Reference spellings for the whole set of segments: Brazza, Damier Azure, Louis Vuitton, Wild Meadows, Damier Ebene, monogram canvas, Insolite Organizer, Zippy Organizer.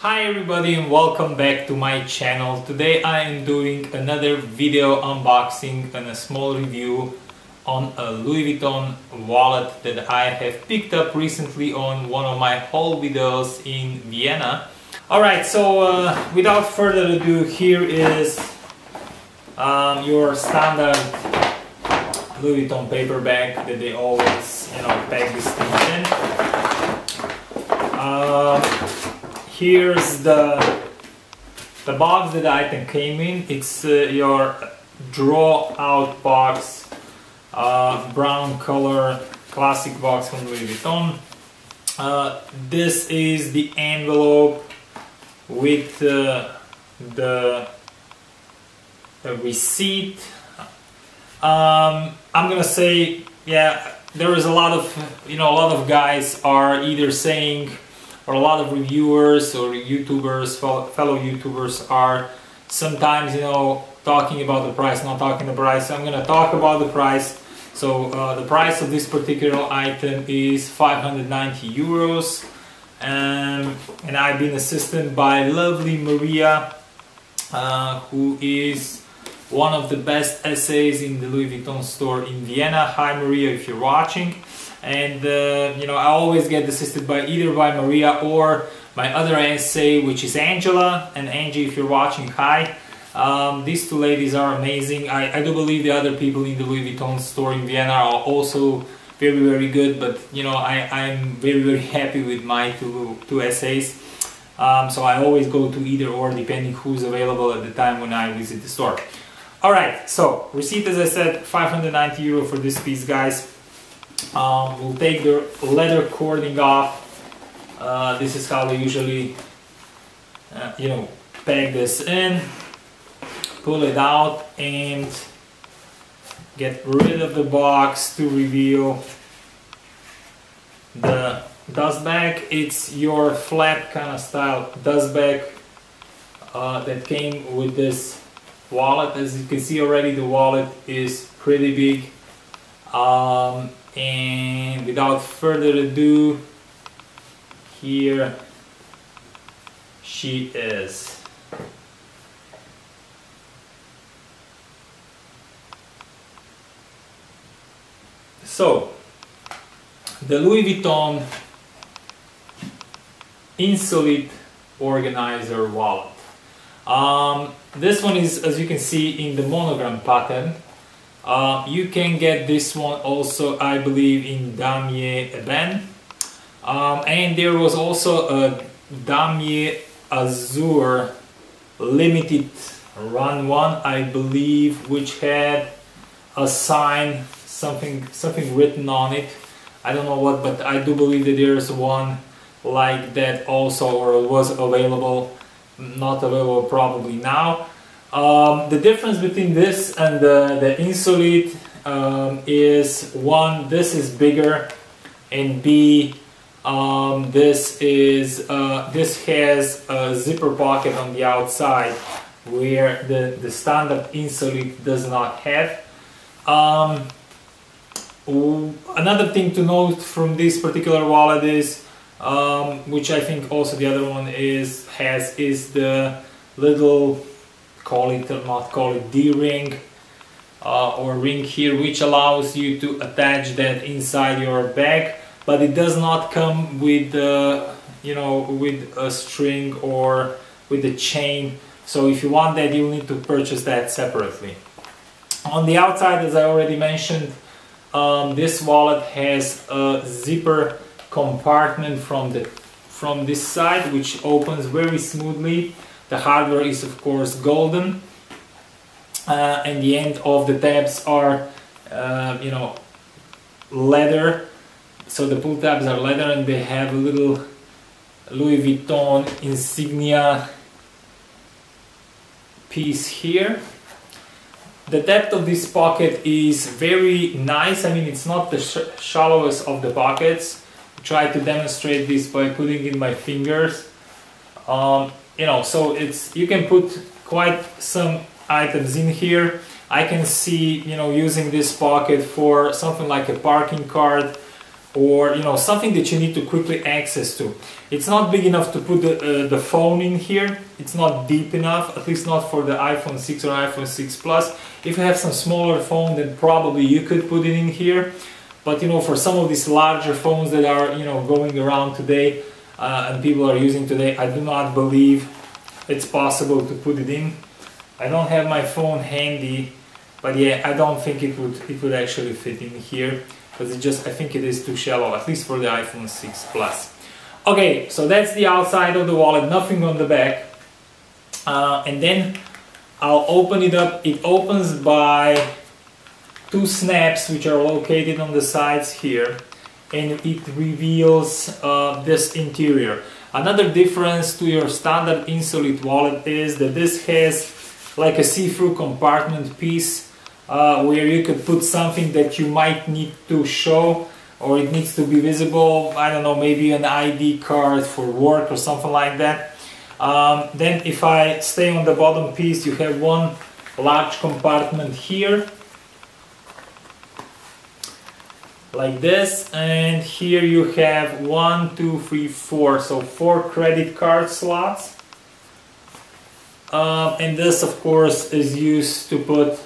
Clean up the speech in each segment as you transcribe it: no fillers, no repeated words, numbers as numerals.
Hi everybody and welcome back to my channel. Today I am doing another video unboxing and a small review on a Louis Vuitton wallet that I have picked up recently on one of my haul videos in Vienna. Alright, so without further ado, here is your standard Louis Vuitton paper bag that they always, you know, pack this thing in. Here's the box that the item came in. It's your draw out box, brown color, classic box from Louis Vuitton. This is the envelope with the receipt. I'm gonna say, yeah, there is a lot of, you know, a lot of guys are either saying, or a lot of reviewers or YouTubers, fellow YouTubers are sometimes, you know, talking about the price, not talking the price. So I'm gonna talk about the price. So the price of this particular item is 590 euros. And I've been assisted by lovely Maria, who is one of the best essays in the Louis Vuitton store in Vienna. Hi Maria, if you're watching. And you know, I always get assisted by either by Maria or my other essay, which is Angela. And Angie, if you're watching, hi. These two ladies are amazing. I do believe the other people in the Louis Vuitton store in Vienna are also very, very good, but you know, I'm very, very happy with my two essays. So I always go to either or, depending who's available at the time when I visit the store. Alright, so receipt, as I said, 590 euro for this piece, guys. We'll take the leather cording off. This is how they usually, you know, pack this in, pull it out, and get rid of the box to reveal the dust bag. It's your flap kind of style dust bag that came with this wallet. As you can see already, the wallet is pretty big. And without further ado, here she is. So, the Louis Vuitton Insolite Organizer wallet. This one is, as you can see, in the monogram pattern. You can get this one also, I believe, in Damier Ebene. And there was also a Damier Azure limited run one, I believe, which had a sign, something written on it. I don't know what, but I do believe that there's one like that also, or was available, not available probably now. The difference between this and the Insolite is, one, this is bigger, and B, this is this has a zipper pocket on the outside where the standard Insolite does not have. Another thing to note from this particular wallet is, which I think also the other one has the little, call it or not call it, D-ring or ring here, which allows you to attach that inside your bag, but it does not come with you know, with a string or with a chain. So if you want that, you'll need to purchase that separately. On the outside, as I already mentioned, this wallet has a zipper compartment from this side, which opens very smoothly. The hardware is, of course, golden, and the end of the tabs are, you know, leather. So the pull tabs are leather, and they have a little Louis Vuitton insignia piece here. The depth of this pocket is very nice. I mean, it's not the shallowest of the pockets. I tried to demonstrate this by putting in my fingers. You know, so it's, you can put quite some items in here. I can see, you know, using this pocket for something like a parking card or something that you need to quickly access to. It's not big enough to put the phone in here. It's not deep enough, at least not for the iPhone 6 or iPhone 6 Plus. If you have some smaller phone, then probably you could put it in here. But for some of these larger phones that are going around today and people are using today, I do not believe it's possible to put it in. I don't have my phone handy, but yeah, I don't think it would actually fit in here. Because it just, I think it is too shallow, at least for the iPhone 6 Plus. Okay, so that's the outside of the wallet, nothing on the back. And then I'll open it up. It opens by two snaps, which are located on the sides here. And it reveals this interior. Another difference to your standard Insolite wallet is that this has like a see-through compartment piece. Where you could put something that you might need to show, or it needs to be visible. I don't know, maybe an ID card for work or something like that. Then if I stay on the bottom piece, you have one large compartment here like this, and here you have 1, 2, 3, 4, so 4 credit card slots, and this of course is used to put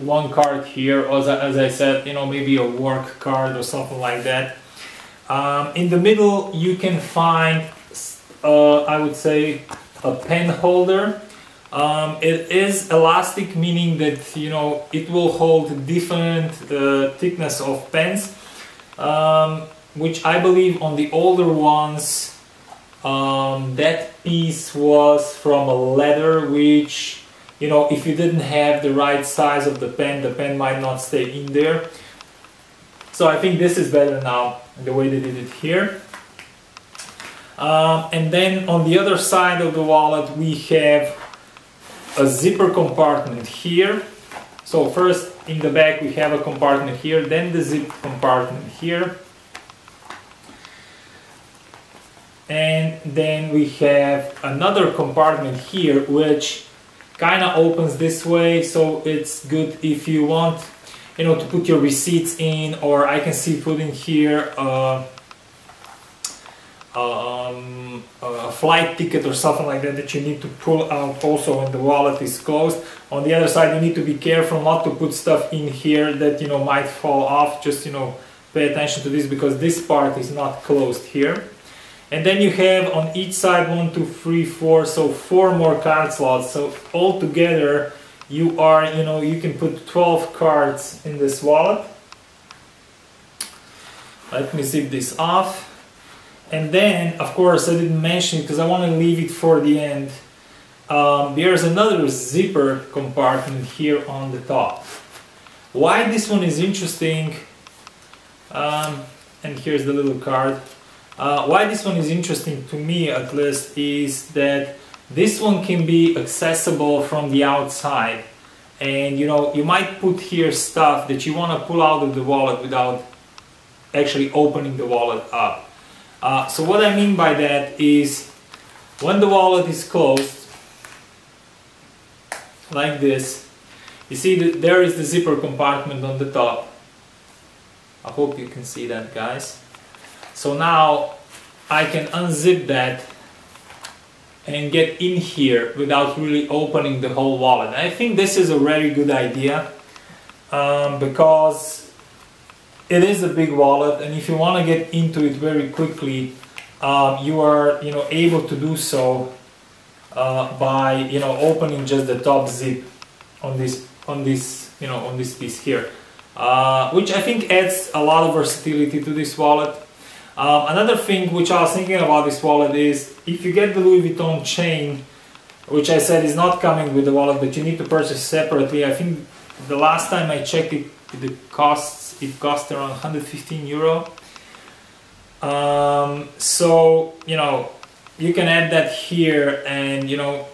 one card here, as I said, maybe a work card or something like that. In the middle you can find, I would say, a pen holder. It is elastic, meaning that, it will hold different thickness of pens, which I believe on the older ones, that piece was from a leather, which if you didn't have the right size of the pen might not stay in there. So I think this is better now, the way they did it here. And then on the other side of the wallet we have a zipper compartment here. So first in the back we have a compartment here, then the zip compartment here. And then we have another compartment here, which kind of opens this way, so it's good if you want, to put your receipts in, or I can see putting here a flight ticket or something like that that you need to pull out also when the wallet is closed. On the other side, you need to be careful not to put stuff in here that might fall off. Just pay attention to this, because this part is not closed here. And then you have on each side 1, 2, 3, 4, so 4 more card slots. So altogether, you are, you can put 12 cards in this wallet. Let me zip this off. And then, of course, I didn't mention it because I want to leave it for the end. There's another zipper compartment here on the top. Why this one is interesting? And here's the little card. Why this one is interesting to me, at least, is that this one can be accessible from the outside, and you might put here stuff that you want to pull out of the wallet without actually opening the wallet up. So what I mean by that is, when the wallet is closed like this, you see that there is the zipper compartment on the top. I hope you can see that, guys. So now I can unzip that and get in here without really opening the whole wallet. I think this is a very good idea, because it is a big wallet, and if you want to get into it very quickly, you are able to do so by opening just the top zip on this piece here, which I think adds a lot of versatility to this wallet. Another thing which I was thinking about this wallet is, if you get the Louis Vuitton chain, which I said is not coming with the wallet, but you need to purchase separately. I think the last time I checked it, it cost around 115 euro. So you can add that here, and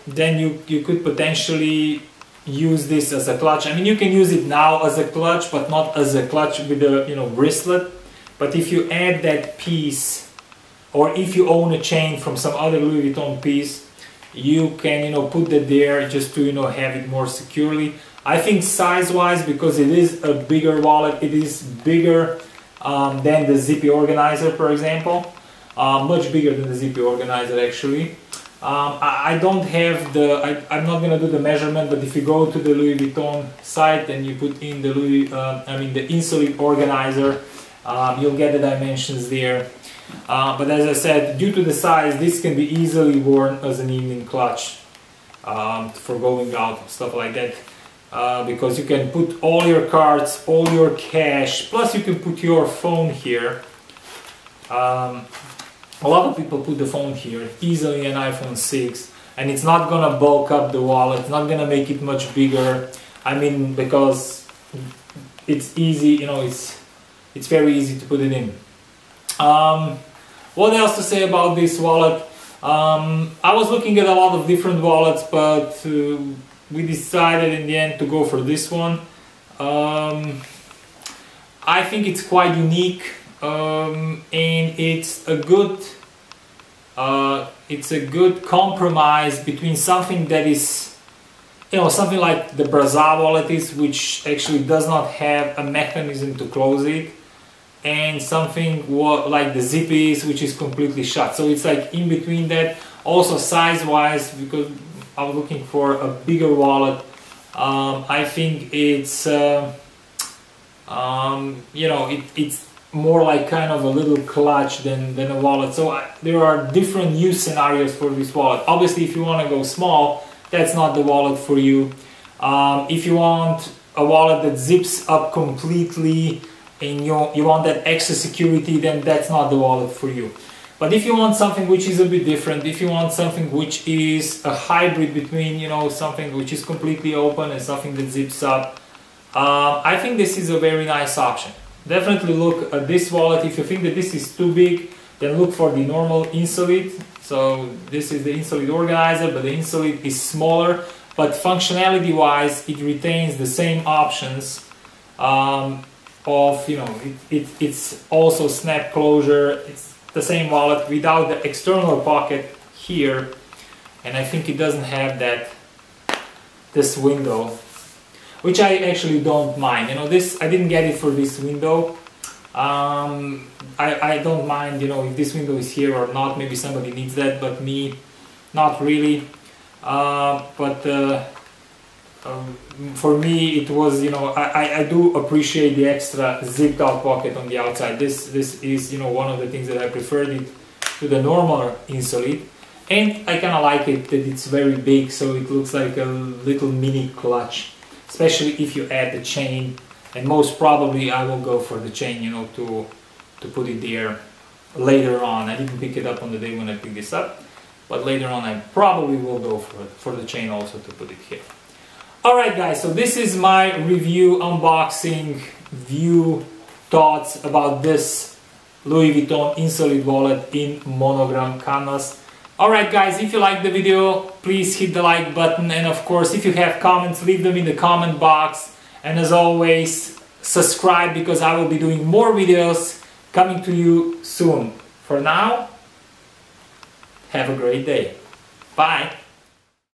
then you could potentially use this as a clutch. I mean, you can use it now as a clutch, but not as a clutch with a bracelet. But if you add that piece, or if you own a chain from some other Louis Vuitton piece, you can put that there just to have it more securely. I think size-wise, because it is a bigger wallet, it is bigger than the Zippy Organizer, for example. Much bigger than the Zippy Organizer, actually. I don't have the, I'm not gonna do the measurement, but if you go to the Louis Vuitton site and you put in the the Insolite Organizer, you'll get the dimensions there. But as I said, due to the size, this can be easily worn as an evening clutch for going out and stuff like that, because you can put all your cards, all your cash, plus you can put your phone here. A lot of people put the phone here, easily an iPhone 6, and it's not gonna bulk up the wallet, it's not gonna make it much bigger. I mean, because it's easy, you know, it's very easy to put it in. What else to say about this wallet? I was looking at a lot of different wallets, but we decided in the end to go for this one. I think it's quite unique, and it's a good compromise between something that is, you know, something like the Brazza wallet is, which actually does not have a mechanism to close it, and something like the Zippy, which is completely shut. So it's like in between that. Also size-wise, because I'm looking for a bigger wallet, I think it's you know, it's more like kind of a little clutch than a wallet. So there are different use scenarios for this wallet. Obviously, if you want to go small, that's not the wallet for you. If you want a wallet that zips up completely and you want that extra security, then that's not the wallet for you. But if you want something which is a bit different, if you want something which is a hybrid between, you know, something which is completely open and something that zips up, I think this is a very nice option. Definitely look at this wallet. If you think that this is too big, then look for the normal Insolite. So this is the Insolite Organizer, but the Insolite is smaller, but functionality wise it retains the same options of, you know, it's also snap closure. It's the same wallet without the external pocket here, and I think it doesn't have this window, which I actually don't mind. You know, this, I didn't get it for this window. I don't mind, you know, if this window is here or not. Maybe somebody needs that, but me, not really. For me, it was, you know, I do appreciate the extra zipped out pocket on the outside. This is, you know, one of the things that I preferred it to the normal Insolite, and I kind of like it that it's very big, so it looks like a little mini clutch, especially if you add the chain. And most probably I will go for the chain, you know, to put it there later on. I didn't pick it up on the day when I picked this up, but later on I probably will go for the chain also to put it here. Alright guys, so this is my review, unboxing, view, thoughts about this Louis Vuitton Insolite wallet in monogram canvas. Alright guys, if you like the video, please hit the like button, and of course if you have comments, leave them in the comment box, and as always, subscribe, because I will be doing more videos coming to you soon. For now, have a great day. Bye!